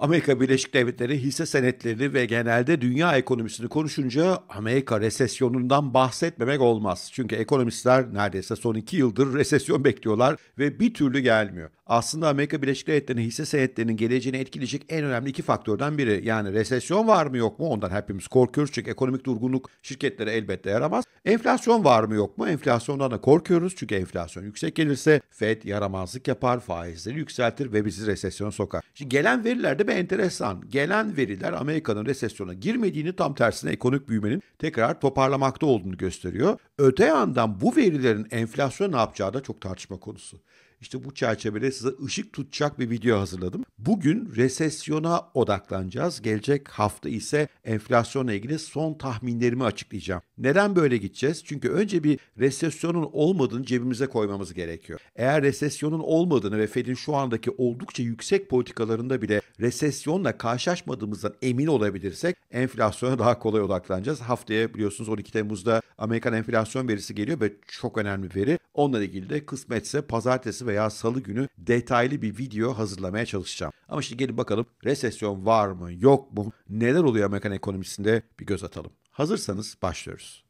Amerika Birleşik Devletleri hisse senetleri ve genelde dünya ekonomisini konuşunca Amerika resesyonundan bahsetmemek olmaz. Çünkü ekonomistler neredeyse son 2 yıldır resesyon bekliyorlar ve bir türlü gelmiyor. Aslında Amerika Birleşik Devletleri'nin hisse senetlerinin geleceğini etkileyecek en önemli 2 faktörden biri. Yani resesyon var mı yok mu, ondan hepimiz korkuyoruz çünkü ekonomik durgunluk şirketlere elbette yaramaz. Enflasyon var mı yok mu, enflasyondan da korkuyoruz çünkü enflasyon yüksek gelirse FED yaramazlık yapar, faizleri yükseltir ve bizi resesyona sokar. Şimdi gelen verilerde ve enteresan. Gelen veriler Amerika'nın resesyona girmediğini, tam tersine ekonomik büyümenin tekrar toparlamakta olduğunu gösteriyor. Öte yandan bu verilerin enflasyona ne yapacağı da çok tartışma konusu. İşte bu çerçevede size ışık tutacak bir video hazırladım. Bugün resesyona odaklanacağız. Gelecek hafta ise enflasyonla ilgili son tahminlerimi açıklayacağım. Neden böyle gideceğiz? Çünkü önce bir resesyonun olmadığını cebimize koymamız gerekiyor. Eğer resesyonun olmadığını ve FED'in şu andaki oldukça yüksek politikalarında bile resesyonla karşılaşmadığımızdan emin olabilirsek enflasyona daha kolay odaklanacağız. Haftaya biliyorsunuz 12 Temmuz'da Amerikan enflasyon verisi geliyor ve çok önemli bir veri. Onunla ilgili de kısmetse pazartesi veya salı günü detaylı bir video hazırlamaya çalışacağım. Ama şimdi gelin bakalım resesyon var mı yok mu, neler oluyor Amerikan ekonomisinde bir göz atalım. Hazırsanız başlıyoruz.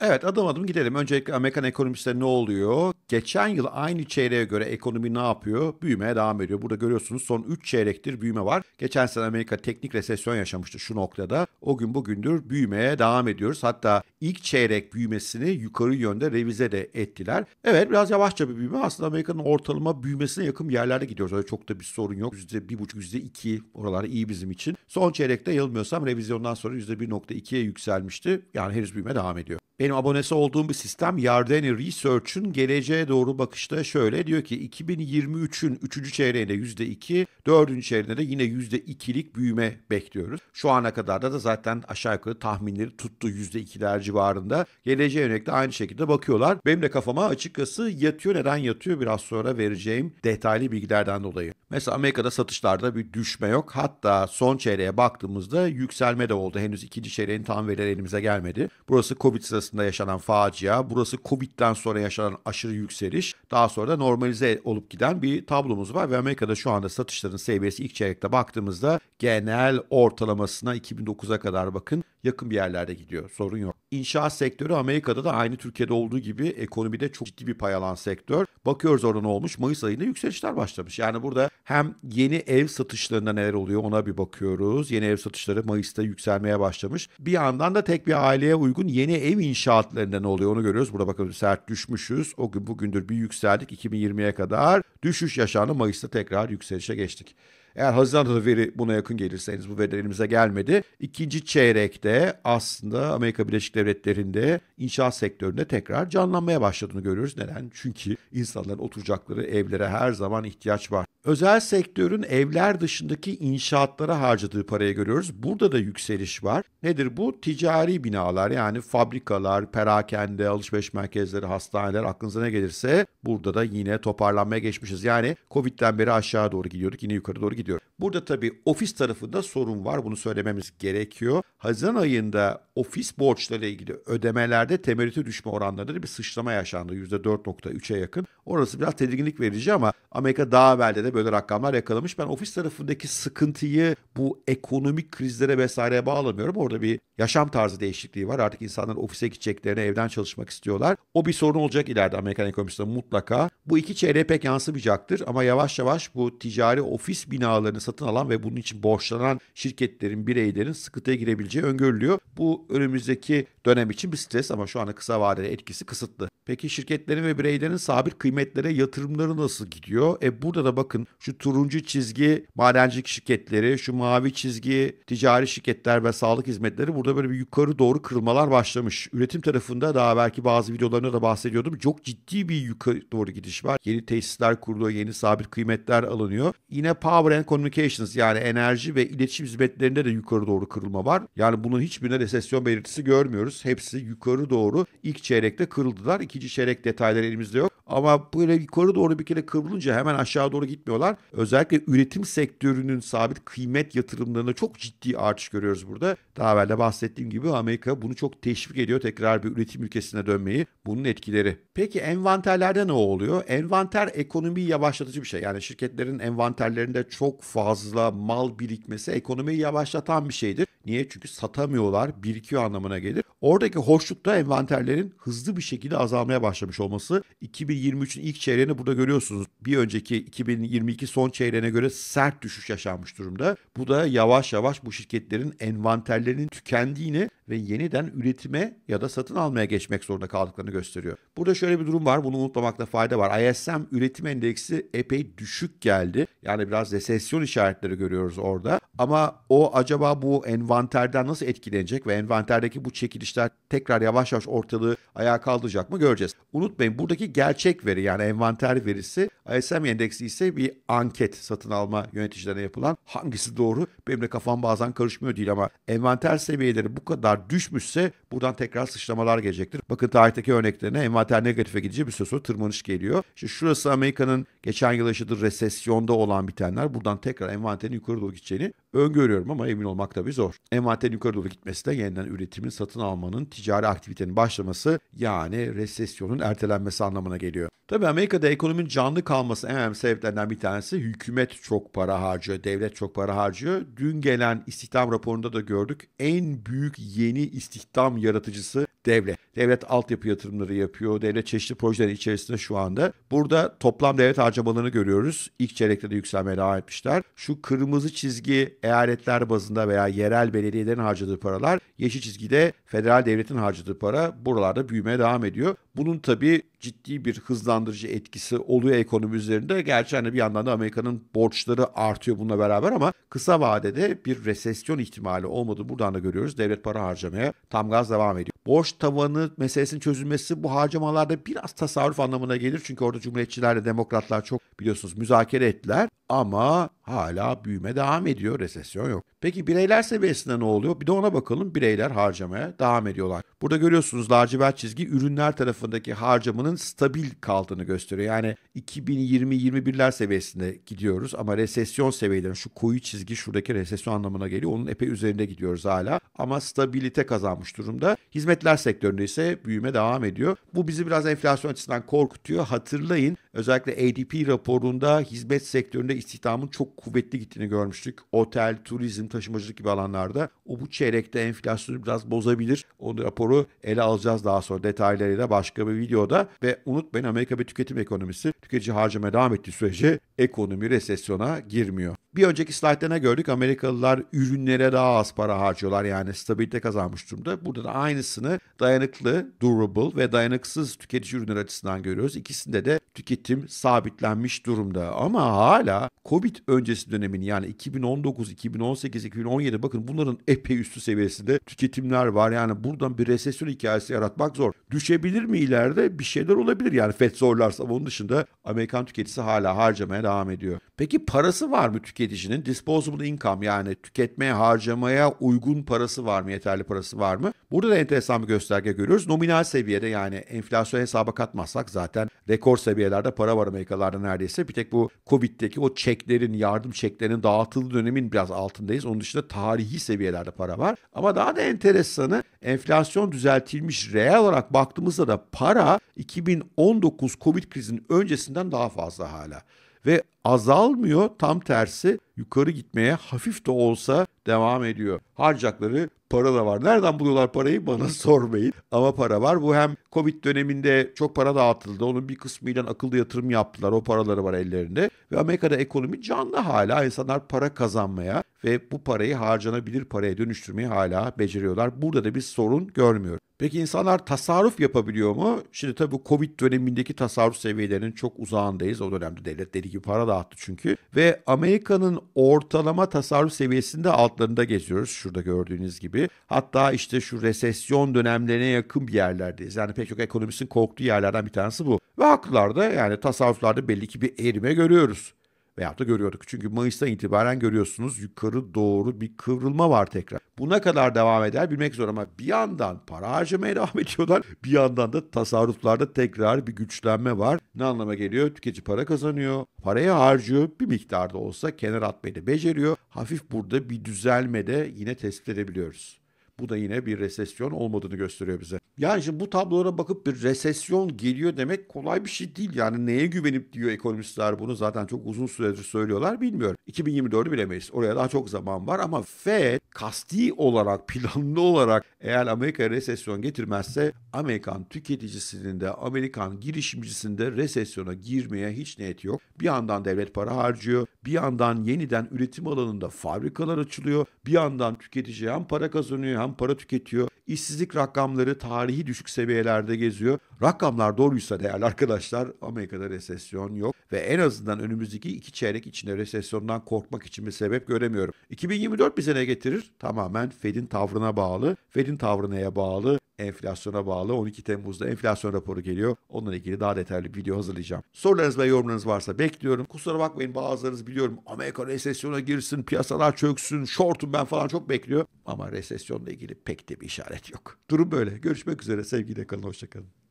Evet, adım adım gidelim. Öncelikle Amerikan ekonomisinde ne oluyor? Geçen yıl aynı çeyreğe göre ekonomi ne yapıyor? Büyümeye devam ediyor. Burada görüyorsunuz son 3 çeyrektir büyüme var. Geçen sene Amerika teknik resesyon yaşamıştı şu noktada. O gün bugündür büyümeye devam ediyoruz. Hatta ilk çeyrek büyümesini yukarı yönde revize de ettiler. Evet, biraz yavaşça bir büyüme. Aslında Amerika'nın ortalama büyümesine yakın yerlerde gidiyoruz. Öyle çok da bir sorun yok. %1,5, %2 oralar iyi bizim için. Son çeyrekte yanılmıyorsam revizyondan sonra %1,2'ye yükselmişti. Yani henüz büyüme devam ediyor. Benim abonesi olduğum bir sistem Yardeni Research'ın geleceğe doğru bakışta şöyle diyor ki 2023'ün 3. çeyreğinde %2, 4. çeyreğinde de yine %2'lik büyüme bekliyoruz. Şu ana kadar da zaten aşağı yukarı tahminleri tuttu, %2'ler civarında. Geleceğe yönelik de aynı şekilde bakıyorlar. Benim de kafama açıkçası yatıyor. Neden yatıyor? Biraz sonra vereceğim detaylı bilgilerden dolayı. Mesela Amerika'da satışlarda bir düşme yok. Hatta son çeyreğe baktığımızda yükselme de oldu. Henüz 2. çeyreğin tam verileri elimize gelmedi. Burası Covid sırasında yaşanan facia, burası Covid'den sonra yaşanan aşırı yükseliş, daha sonra da normalize olup giden bir tablomuz var ve Amerika'da şu anda satışların seviyesi ilk çeyrekte baktığımızda genel ortalamasına 2009'a kadar bakın yakın bir yerlerde gidiyor. Sorun yok. İnşaat sektörü Amerika'da da aynı Türkiye'de olduğu gibi ekonomide çok ciddi bir pay alan sektör. Bakıyoruz orada ne olmuş? Mayıs ayında yükselişler başlamış. Yani burada hem yeni ev satışlarında neler oluyor ona bir bakıyoruz. Yeni ev satışları Mayıs'ta yükselmeye başlamış. Bir yandan da tek bir aileye uygun yeni ev inşaatlarında ne oluyor onu görüyoruz. Burada bakın sert düşmüşüz. O gün bugündür bir yükseldik 2020'ye kadar. Düşüş yaşandı. Mayıs'ta tekrar yükselişe geçtik. Eğer Haziran'da da veri buna yakın gelirseniz, bu veriler elimize gelmedi. İkinci çeyrekte aslında Amerika Birleşik Devletleri'nde inşaat sektöründe tekrar canlanmaya başladığını görüyoruz. Neden? Çünkü insanların oturacakları evlere her zaman ihtiyaç var. Özel sektörün evler dışındaki inşaatlara harcadığı parayı görüyoruz. Burada da yükseliş var. Nedir bu? Ticari binalar, yani fabrikalar, perakende, alışveriş merkezleri, hastaneler, aklınıza ne gelirse burada da yine toparlanmaya geçmişiz. Yani Covid'den beri aşağı doğru gidiyorduk, yine yukarı doğru gidiyor. Burada tabii ofis tarafında sorun var. Bunu söylememiz gerekiyor. Haziran ayında ofis borçlarıyla ilgili ödemelerde temerrüte düşme oranlarında bir sıçrama yaşandı. %4,3'e yakın. Orası biraz tedirginlik verici ama Amerika daha evvelde de böyle rakamlar yakalamış. Ben ofis tarafındaki sıkıntıyı bu ekonomik krizlere vesaireye bağlamıyorum. Orada bir yaşam tarzı değişikliği var. Artık insanlar ofise gideceklerine evden çalışmak istiyorlar. O bir sorun olacak ileride Amerikan ekonomisinde mutlaka. Bu iki çeyreğe pek yansımayacaktır ama yavaş yavaş bu ticari ofis binalarını satın alan ve bunun için borçlanan şirketlerin, bireylerin sıkıntıya girebileceği öngörülüyor. Bu önümüzdeki dönem için bir stres ama şu anda kısa vadeli etkisi kısıtlı. Peki şirketlerin ve bireylerin sabit kıymetlere yatırımları nasıl gidiyor? Burada da bakın şu turuncu çizgi madencilik şirketleri, şu mavi çizgi ticari şirketler ve sağlık hizmetleri, burada böyle bir yukarı doğru kırılmalar başlamış. Üretim tarafında daha belki bazı videolarında da bahsediyordum. Çok ciddi bir yukarı doğru gidiş var. Yeni tesisler kuruluyor, yeni sabit kıymetler alınıyor. Yine Power and Communications, yani enerji ve iletişim hizmetlerinde de yukarı doğru kırılma var. Yani bunun hiçbirine resesyon belirtisi görmüyoruz. Hepsi yukarı doğru ilk çeyrekte kırıldılar. İkinci çeyrek detayları elimizde yok. Ama böyle yukarı doğru bir kere kıvrılınca hemen aşağı doğru gitmiyorlar. Özellikle üretim sektörünün sabit kıymet yatırımlarında çok ciddi artış görüyoruz burada. Daha evvel de bahsettiğim gibi Amerika bunu çok teşvik ediyor. Tekrar bir üretim ülkesine dönmeyi. Bunun etkileri. Peki envanterlerde ne oluyor? Envanter ekonomiyi yavaşlatıcı bir şey. Yani şirketlerin envanterlerinde çok fazla mal birikmesi ekonomiyi yavaşlatan bir şeydir. Niye? Çünkü satamıyorlar. Birikiyor anlamına gelir. Oradaki hoşlukta envanterlerin hızlı bir şekilde azalmaya başlamış olması. 2023'ün ilk çeyreğini burada görüyorsunuz. Bir önceki 2022 son çeyreğine göre sert düşüş yaşanmış durumda. Bu da yavaş yavaş bu şirketlerin envanterlerinin tükendiğini ve yeniden üretime ya da satın almaya geçmek zorunda kaldıklarını gösteriyor. Burada şöyle bir durum var. Bunu unutmamakta fayda var. ISM üretim endeksi epey düşük geldi. Yani biraz resesyon işaretleri görüyoruz orada. Ama o acaba bu envanterden nasıl etkilenecek ve envanterdeki bu çekilişler tekrar yavaş yavaş ortalığı ayağa kaldıracak mı göreceğiz. Unutmayın buradaki gerçek veri yani envanter verisi, ISM endeksi ise bir anket satın alma yöneticilerine yapılan. Hangisi doğru? Benim de kafam bazen karışmıyor değil ama envanter seviyeleri bu kadar düşmüşse buradan tekrar sıçramalar gelecektir. Bakın tarihteki örneklerine envanter negatife gidince bir süre sonra tırmanış geliyor. İşte şurası Amerika'nın geçen yıl yaşadığı resesyonda olan bitenler buradan tekrar envanterin yukarı doğru gideceğini öngörüyorum ama emin olmak tabii zor. Envanterin yukarı doğru gitmesi de yeniden üretimin, satın almanın, ticari aktivitenin başlaması yani resesyonun ertelenmesi anlamına geliyor. Tabii Amerika'da ekonominin canlı kalması en önemli sebeplerinden bir tanesi hükümet çok para harcıyor, devlet çok para harcıyor. Dün gelen istihdam raporunda da gördük en büyük yeni istihdam yaratıcısı devlet. Devlet altyapı yatırımları yapıyor. Devlet çeşitli projeler içerisinde şu anda. Burada toplam devlet harcamalarını görüyoruz. İlk çeyrekte de yükselmeye devam etmişler. Şu kırmızı çizgi eyaletler bazında veya yerel belediyelerin harcadığı paralar. Yeşil çizgide federal devletin harcadığı para buralarda büyümeye devam ediyor. Bunun tabii ciddi bir hızlandırıcı etkisi oluyor ekonomi üzerinde. Gerçi hani bir yandan da Amerika'nın borçları artıyor bununla beraber ama kısa vadede bir resesyon ihtimali olmadığı buradan da görüyoruz. Devlet para harcamaya tam gaz devam ediyor. Borç tavanı meselesinin çözülmesi bu harcamalarda biraz tasarruf anlamına gelir. Çünkü orada cumhuriyetçilerle demokratlar çok biliyorsunuz müzakere ettiler ama hala büyüme devam ediyor. Resesyon yok. Peki bireyler seviyesinde ne oluyor? Bir de ona bakalım. Bireyler harcamaya devam ediyorlar. Burada görüyorsunuz lacivert çizgi ürünler tarafındaki harcamanın stabil kaldığını gösteriyor. Yani 2020-21'ler seviyesinde gidiyoruz ama resesyon seviyeleri şu koyu çizgi şuradaki resesyon anlamına geliyor. Onun epey üzerinde gidiyoruz hala ama stabilite kazanmış durumda. Hizmetler sektöründe ise büyüme devam ediyor. Bu bizi biraz enflasyon açısından korkutuyor. Hatırlayın özellikle ADP raporunda hizmet sektöründe istihdamın çok kuvvetli gittiğini görmüştük. Otel, turizm, taşımacılık gibi alanlarda bu çeyrekte enflasyonu biraz bozabilir. O raporu ele alacağız daha sonra detaylarıyla başka bir videoda. Ve unutmayın Amerika bir tüketim ekonomisi. Tüketici harcamaya devam ettiği sürece ekonomi resesyona girmiyor. Bir önceki slaytlarına gördük Amerikalılar ürünlere daha az para harcıyorlar yani stabilite kazanmış durumda. Burada da aynısını dayanıklı, durable ve dayanıksız tüketici ürünler açısından görüyoruz. İkisinde de tüketim sabitlenmiş durumda ama hala Covid öncesi dönemin yani 2019, 2018, 2017 bakın bunların epey üstü seviyesinde tüketimler var. Yani buradan bir resesyon hikayesi yaratmak zor. Düşebilir mi ileride? Bir şeyler olabilir yani FED zorlarsa onun dışında Amerikan tüketicisi hala harcamaya devam ediyor. Peki parası var mı tüketicinin? Disposable income yani tüketmeye, harcamaya uygun parası var mı? Yeterli parası var mı? Burada da enteresan bir gösterge görüyoruz. Nominal seviyede yani enflasyon hesaba katmazsak zaten rekor seviyelerde para var Amerikalarda neredeyse. Bir tek bu Covid'deki o çeklerin, yardım çeklerinin dağıtıldığı dönemin biraz altındayız. Onun dışında tarihi seviyelerde para var. Ama daha da enteresanı enflasyon düzeltilmiş reel olarak baktığımızda da para 2019 Covid krizinin öncesinden daha fazla hala. Ve azalmıyor tam tersi yukarı gitmeye hafif de olsa devam ediyor. Harcayacakları para da var. Nereden buluyorlar parayı bana sormayın. Ama para var. Bu hem Covid döneminde çok para dağıtıldı. Onun bir kısmıyla akıllı yatırım yaptılar. O paraları var ellerinde. Ve Amerika'da ekonomi canlı hala. İnsanlar para kazanmaya ve bu parayı harcanabilir paraya dönüştürmeyi hala beceriyorlar. Burada da bir sorun görmüyoruz. Peki insanlar tasarruf yapabiliyor mu? Şimdi tabii bu Covid dönemindeki tasarruf seviyelerinin çok uzağındayız. O dönemde devlet dediği gibi para dağıttı çünkü. Ve Amerika'nın ortalama tasarruf seviyesinde altlarında geziyoruz. Şurada gördüğünüz gibi. Hatta işte şu resesyon dönemlerine yakın bir yerlerdeyiz. Yani pek çok ekonomistin korktuğu yerlerden bir tanesi bu. Ve haklılar da yani tasarruflarda belli ki bir erime görüyoruz. veyahut da görüyorduk. Çünkü Mayıs'tan itibaren görüyorsunuz yukarı doğru bir kıvrılma var tekrar. Bu ne kadar devam eder bilmek zor ama bir yandan para harcamaya devam ediyorlar. Bir yandan da tasarruflarda tekrar bir güçlenme var. Ne anlama geliyor? Tüketici para kazanıyor, parayı harcıyor, bir miktarda olsa kenara atmayı da beceriyor. Hafif burada bir düzelme de yine tespit edebiliyoruz. Bu da yine bir resesyon olmadığını gösteriyor bize. Yani şimdi bu tablolara bakıp bir resesyon geliyor demek kolay bir şey değil. Yani neye güvenip diyor ekonomistler bunu zaten çok uzun süredir söylüyorlar bilmiyorum. 2024'ü bilemeyiz. Oraya daha çok zaman var ama FED kasti olarak, planlı olarak eğer Amerika'ya resesyon getirmezse Amerikan tüketicisinin de Amerikan girişimcisinin de resesyona girmeye hiç niyeti yok. Bir yandan devlet para harcıyor, bir yandan yeniden üretim alanında fabrikalar açılıyor, bir yandan tüketici hem para kazanıyor hem para tüketiyor. İşsizlik rakamları tarihi düşük seviyelerde geziyor. Rakamlar doğruysa değerli arkadaşlar Amerika'da resesyon yok ve en azından önümüzdeki iki çeyrek içinde resesyondan korkmak için bir sebep göremiyorum. 2024 bize ne getirir? Tamamen FED'in tavrına bağlı. FED'in tavrı neye bağlı? Enflasyona bağlı. 12 Temmuz'da enflasyon raporu geliyor. Onunla ilgili daha detaylı bir video hazırlayacağım. Sorularınız ve yorumlarınız varsa bekliyorum. Kusura bakmayın bazılarınız biliyorum Amerika resesyona girsin, piyasalar çöksün, short'um ben falan çok bekliyor. Ama resesyonla ilgili pek de bir işaret yok. Durum böyle. Görüşmek üzere. Sevgiyle kalın. Hoşça kalın.